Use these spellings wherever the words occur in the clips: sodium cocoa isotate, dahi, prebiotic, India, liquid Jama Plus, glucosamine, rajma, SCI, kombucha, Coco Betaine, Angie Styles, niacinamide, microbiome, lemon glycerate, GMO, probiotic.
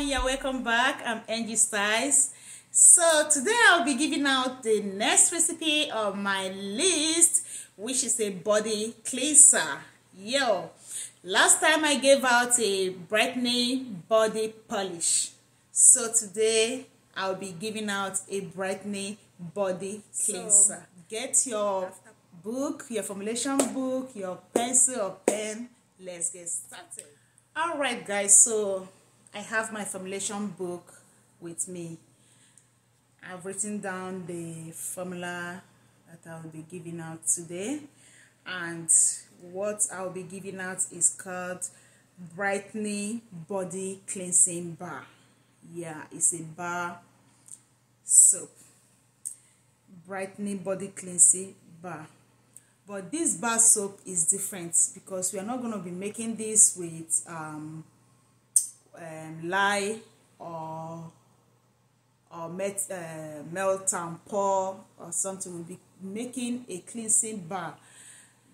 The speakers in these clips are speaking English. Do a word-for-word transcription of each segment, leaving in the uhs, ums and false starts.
everyone here, welcome back. I'm Angie Styles. So today I'll be giving out the next recipe on my list, which is a body cleanser. Yo, last time I gave out a brightening body polish, so today I'll be giving out a brightening body cleanser. So get your book, your formulation book, your pencil or pen. Let's get started. All right guys, so I have my formulation book with me. I've written down the formula that I'll be giving out today, and what I'll be giving out is called brightening body cleansing bar. Yeah, it's a bar soap, brightening body cleansing bar. But this bar soap is different because we are not going to be making this with um, um, lye or or met, uh, melt and pour or something. We'll be making a cleansing bar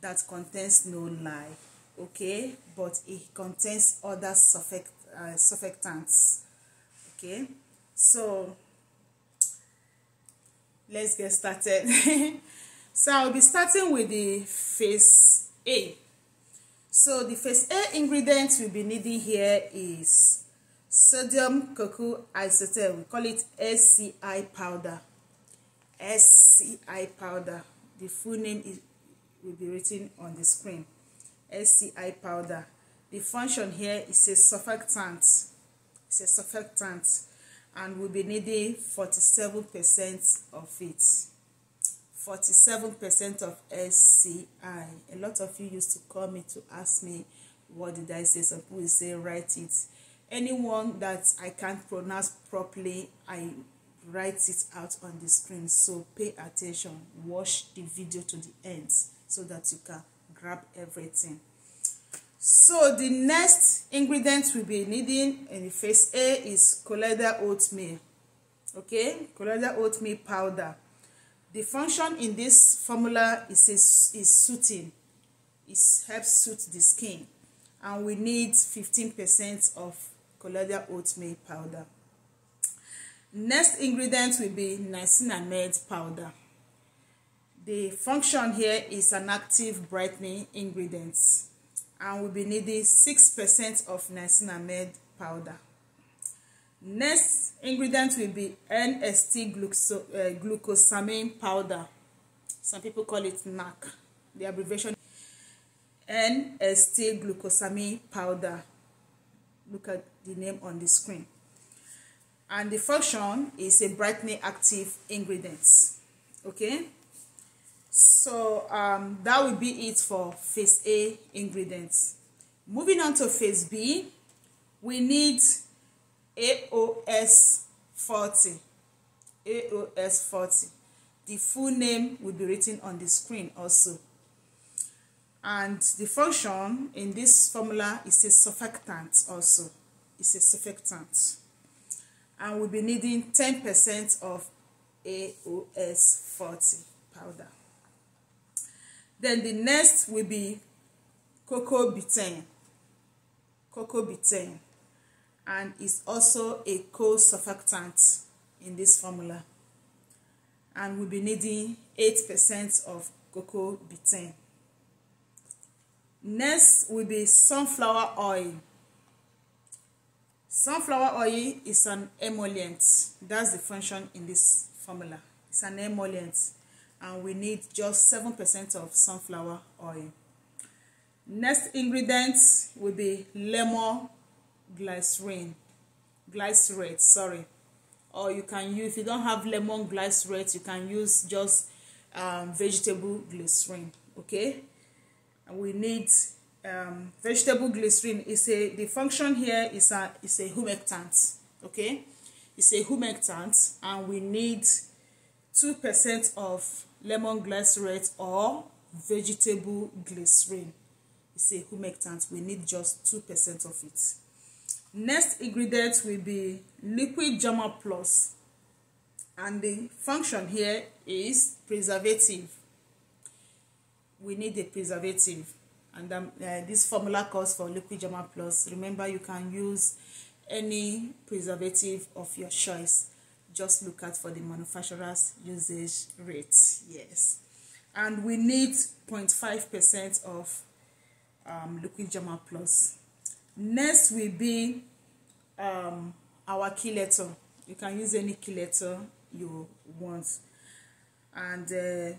that contains no lye, okay? But it contains other surfect, uh, surfactants, okay? So let's get started. So I'll be starting with the phase A. So the phase A ingredients we'll be needing here is sodium cocoa isotate. We call it S C I powder. S C I powder. The full name is, will be written on the screen. S C I powder. The function here is a surfactant. It's a surfactant, and we'll be needing forty-seven percent of it. forty-seven percent of S C I. A lot of you used to call me to ask me, what did I say? Some people will say, write it. Anyone that I can't pronounce properly, I write it out on the screen. So pay attention. Watch the video to the end so that you can grab everything. So the next ingredient we'll be needing in the phase A is Colada oatmeal. Okay? Colada oatmeal powder. The function in this formula is, is, is soothing. It helps soothe the skin. And we need fifteen percent of Colada oatmeal powder. Next ingredient will be niacinamide powder. The function here is an active brightening ingredient. And we'll be needing six percent of niacinamide powder. Next ingredient will be N S T glucos uh, glucosamine powder. Some people call it N A C. The abbreviation N S T glucosamine powder. Look at the name on the screen. And the function is a brightening active ingredient. Okay? So um, that will be it for phase A ingredients. Moving on to phase B, we need A O S forty. A O S forty. The full name will be written on the screen also. And the function in this formula is a surfactant also. It's a surfactant. And we'll be needing ten percent of A O S forty powder. Then the next will be Coco Betaine. Coco Betaine. And it's also a co-surfactant in this formula. And we'll be needing eight percent of Coco Betaine. Next will be sunflower oil. Sunflower oil is an emollient. That's the function in this formula. It's an emollient. And we need just seven percent of sunflower oil. Next ingredient will be lemon glycerate glycerate sorry or you can use, if you don't have lemon glycerate, you can use just um, vegetable glycerin. Okay, and we need um, vegetable glycerin. Is a the function here is a is a humectant. Okay, it's a humectant, and we need two percent of lemon glycerate or vegetable glycerin. It's a humectant. We need just two percent of it. Next ingredient will be liquid Jama Plus, and the function here is preservative. We need a preservative, and um, uh, this formula calls for liquid Jama Plus. Remember, you can use any preservative of your choice, just look out for the manufacturer's usage rate. Yes, and we need zero point five percent of um, liquid Jama Plus. Next will be um, our chelator. You can use any chelator you want, and uh,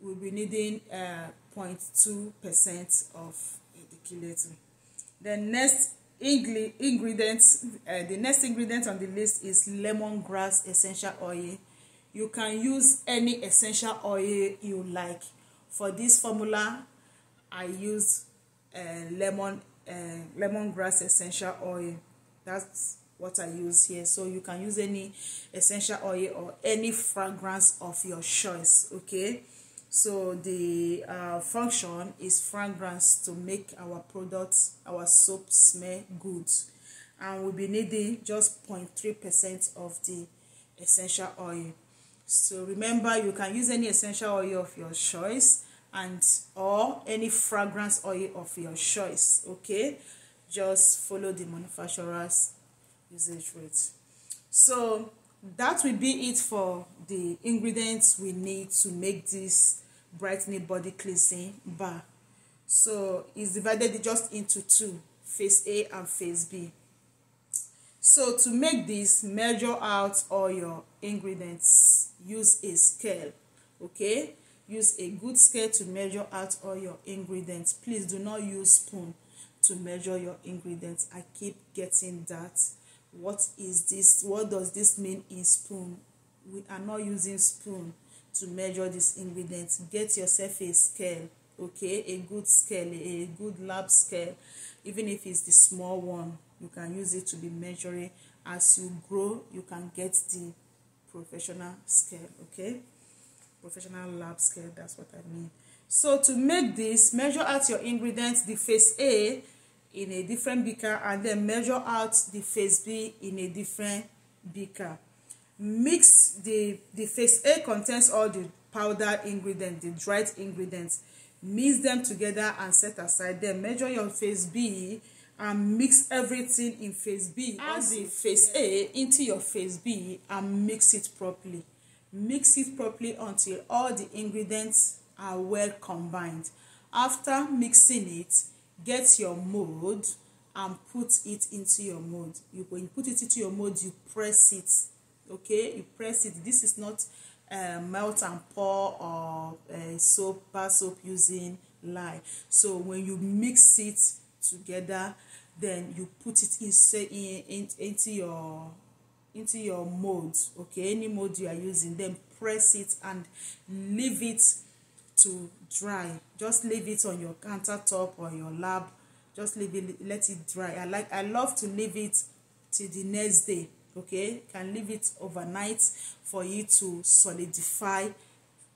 we'll be needing uh, zero point two percent of the chelator. The next ingredients, uh, the next ingredient on the list is lemongrass essential oil. You can use any essential oil you like. For this formula, I use uh, lemon uh, lemongrass essential oil. That's what I use here. So you can use any essential oil or any fragrance of your choice. Okay, so the uh, function is fragrance, to make our products, our soap, smell good, and we'll be needing just zero point three percent of the essential oil. So remember, you can use any essential oil of your choice and or any fragrance oil of your choice. Okay, just follow the manufacturer's usage rate. So that will be it for the ingredients we need to make this brightening body cleansing bar. So it's divided just into two, phase A and phase B. So to make this, measure out all your ingredients. Use a scale. Okay, use a good scale to measure out all your ingredients. Please do not use spoon to measure your ingredients. I keep getting that. What is this? What does this mean in spoon? We are not using spoon to measure these ingredients. Get yourself a scale, okay? A good scale, a good lab scale. Even if it's the small one, you can use it to be measuring. As you grow, you can get the professional scale, okay? Professional lab scale, that's what I mean. So to make this, measure out your ingredients, the phase A, in a different beaker, and then measure out the phase B in a different beaker. Mix the, the phase A contains all the powdered ingredients, the dried ingredients. Mix them together and set aside. Then measure your phase B and mix everything in phase B, add the phase A into your phase B and mix it properly. Mix it properly until all the ingredients are well combined. After mixing it, get your mold and put it into your mold. You, when you put it into your mold, you press it. Okay, you press it. This is not uh, melt and pour or uh, soap, bar soap using lye. So when you mix it together, then you put it inside in, in, into your into your mold. Okay, any mold you are using, then press it and leave it to dry. Just leave it on your countertop or your lab. Just leave it, let it dry. I like, I love to leave it till the next day. Okay, can leave it overnight for you to solidify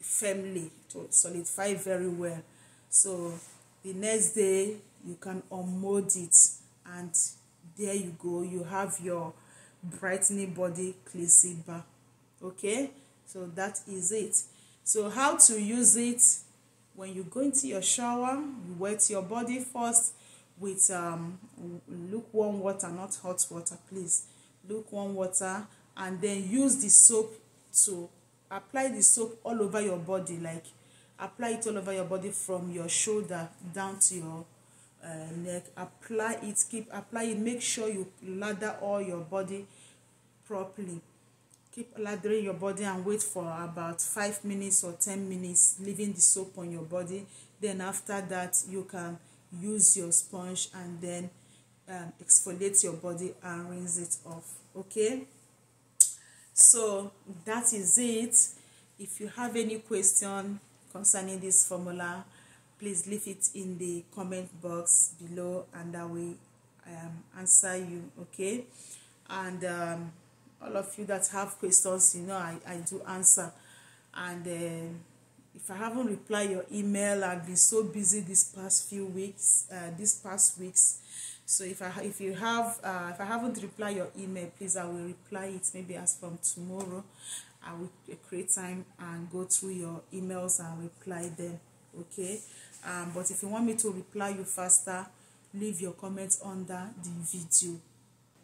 firmly, to solidify very well. So the next day you can unmold it, and there you go. You have your brightening body cleansing bar. Okay, so that is it. So how to use it? When you go into your shower, you wet your body first with um, lukewarm water, not hot water, please. Lukewarm water, and then use the soap to apply the soap all over your body. Like apply it all over your body from your shoulder down to your uh, neck. Apply it, keep applying. Make sure you lather all your body properly. Keep lathering your body and wait for about five minutes or ten minutes, leaving the soap on your body. Then after that, you can use your sponge and then um, exfoliate your body and rinse it off. Okay, so that is it. If you have any question concerning this formula, please leave it in the comment box below, and I will um, answer you. Okay, and um, all of you that have questions, you know, I, I do answer. And uh, if I haven't replied your email, I've been so busy this past few weeks, uh, these past weeks. So if I if you have uh, if I haven't replied your email, please, I will reply it. Maybe as from tomorrow, I will create time and go through your emails and reply them. Okay. Um, but if you want me to reply you faster, leave your comments under the video.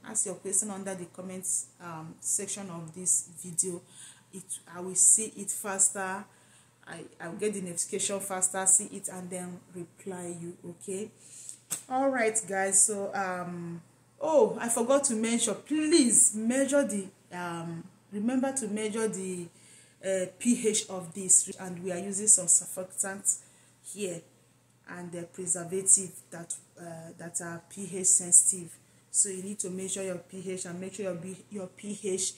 ask your question under the comments um, section of this video. It I will see it faster. I I'll get the notification faster, see it and then reply you. Okay. All right, guys. So um oh, I forgot to mention. Please measure the um. Remember to measure the uh, pH of this, and we are using some surfactants here and the preservative that uh, that are pH sensitive. So you need to measure your pH and make sure your your pH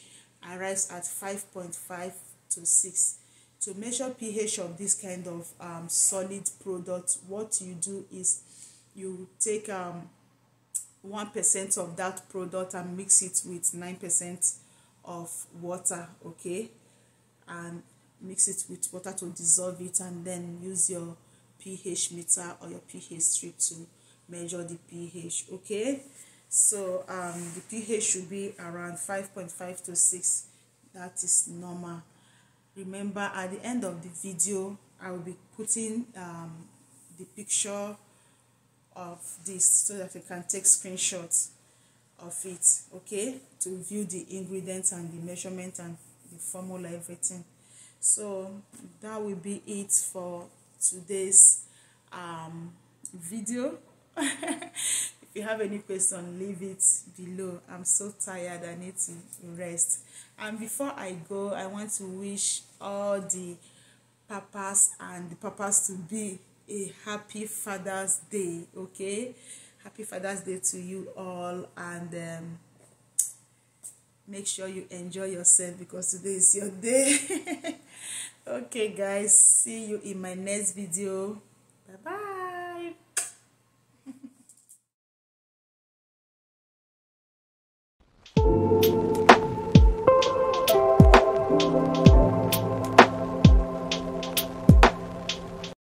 arrives at five point five to six. To measure pH of this kind of um, solid product, what you do is you take um, one percent of that product and mix it with nine percent of water, okay? And mix it with water to dissolve it, and then use your pH meter or your pH strip to measure the pH, okay? So um, the pH should be around five point five to six. That is normal. Remember, at the end of the video, I will be putting um, the picture of this so that you can take screenshots of it, okay, to view the ingredients and the measurement and the formula, everything. So that will be it for today's um, video. If you have any question, leave it below. I'm so tired, I need to rest. And before I go, I want to wish all the papas and the papas to be a happy Father's Day, okay? Happy Father's Day to you all, and um, make sure you enjoy yourself because today is your day. Okay, guys, see you in my next video. Bye-bye.